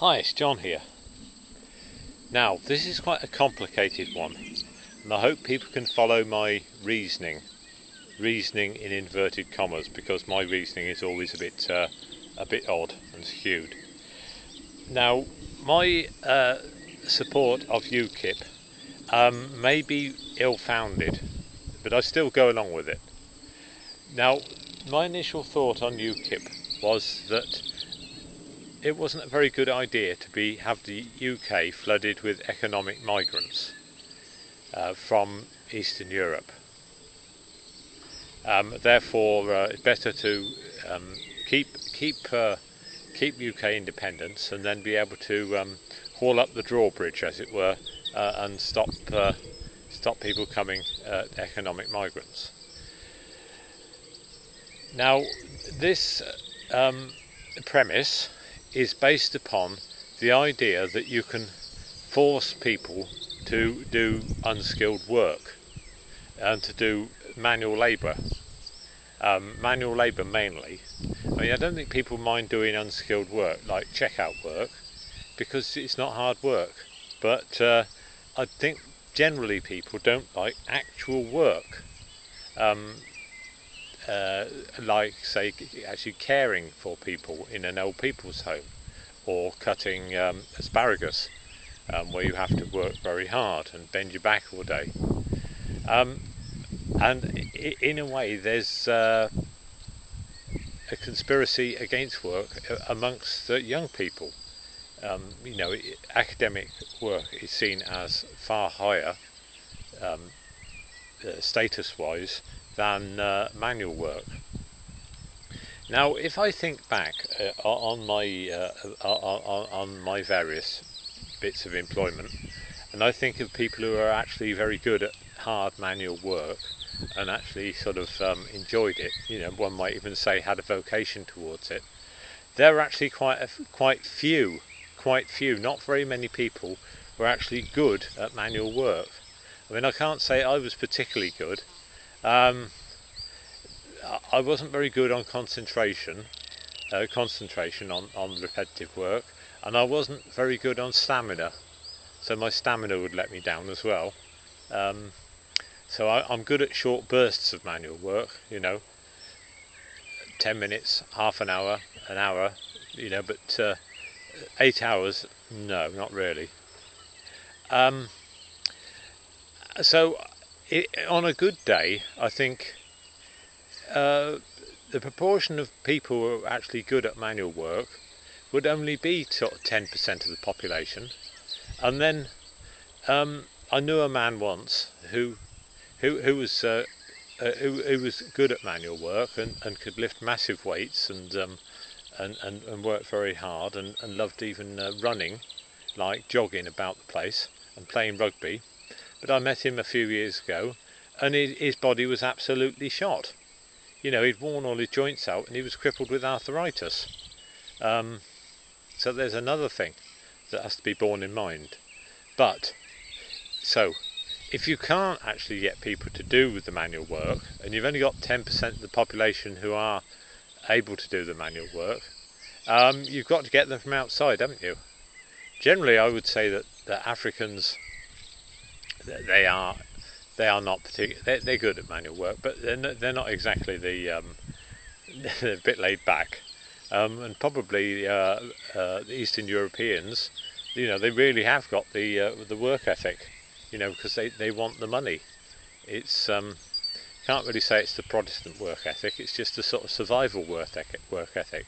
Hi, it's John here. Now, this is quite a complicated one, and I hope people can follow my reasoning in inverted commas, because my reasoning is always a bit odd and skewed. Now, my support of UKIP may be ill-founded, but I still go along with it. Now, my initial thought on UKIP was that it wasn't a very good idea to have the UK flooded with economic migrants from Eastern Europe. Therefore, it's better to keep UK independence and then be able to haul up the drawbridge, as it were, and stop people coming, economic migrants. Now, this premise is based upon the idea that you can force people to do unskilled work and to do manual labour mainly. I mean, I don't think people mind doing unskilled work, like checkout work, because it's not hard work. But I think generally people don't like actual work, like, say, actually caring for people in an old people's home, or cutting asparagus, where you have to work very hard and bend your back all day. And in a way, there's a conspiracy against work amongst the young people. You know, academic work is seen as far higher status-wise than manual work. Now, if I think back on my various bits of employment, and I think of people who are actually very good at hard manual work and actually sort of enjoyed it, you know, one might even say had a vocation towards it, there are actually quite few, not very many people who are actually good at manual work. I mean, I can't say I was particularly good. I wasn't very good on concentration on repetitive work, and I wasn't very good on stamina, so my stamina would let me down as well. So I'm good at short bursts of manual work, you know, 10 minutes, half an hour, you know, but 8 hours, no, not really. So on a good day, I think the proportion of people who are actually good at manual work would only be sort of 10% of the population. And then I knew a man once who was good at manual work and could lift massive weights and work very hard and loved even running, like jogging about the place and playing rugby. But I met him a few years ago, and his body was absolutely shot. You know, he'd worn all his joints out, and he was crippled with arthritis. So there's another thing that has to be borne in mind. But, so, if you can't actually get people to do with the manual work, and you've only got 10% of the population who are able to do the manual work, you've got to get them from outside, haven't you? Generally, I would say that Africans, They are not particular. They're good at manual work, but they're not exactly the. They're a bit laid back, and probably the Eastern Europeans, you know, they really have got the work ethic, you know, because they want the money. It's can't really say it's the Protestant work ethic. It's just the sort of survival work ethic,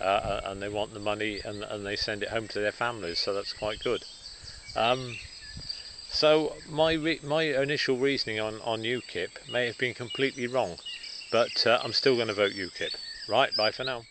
and they want the money and they send it home to their families. So that's quite good. So my initial reasoning on UKIP may have been completely wrong, but I'm still going to vote UKIP. Right, bye for now.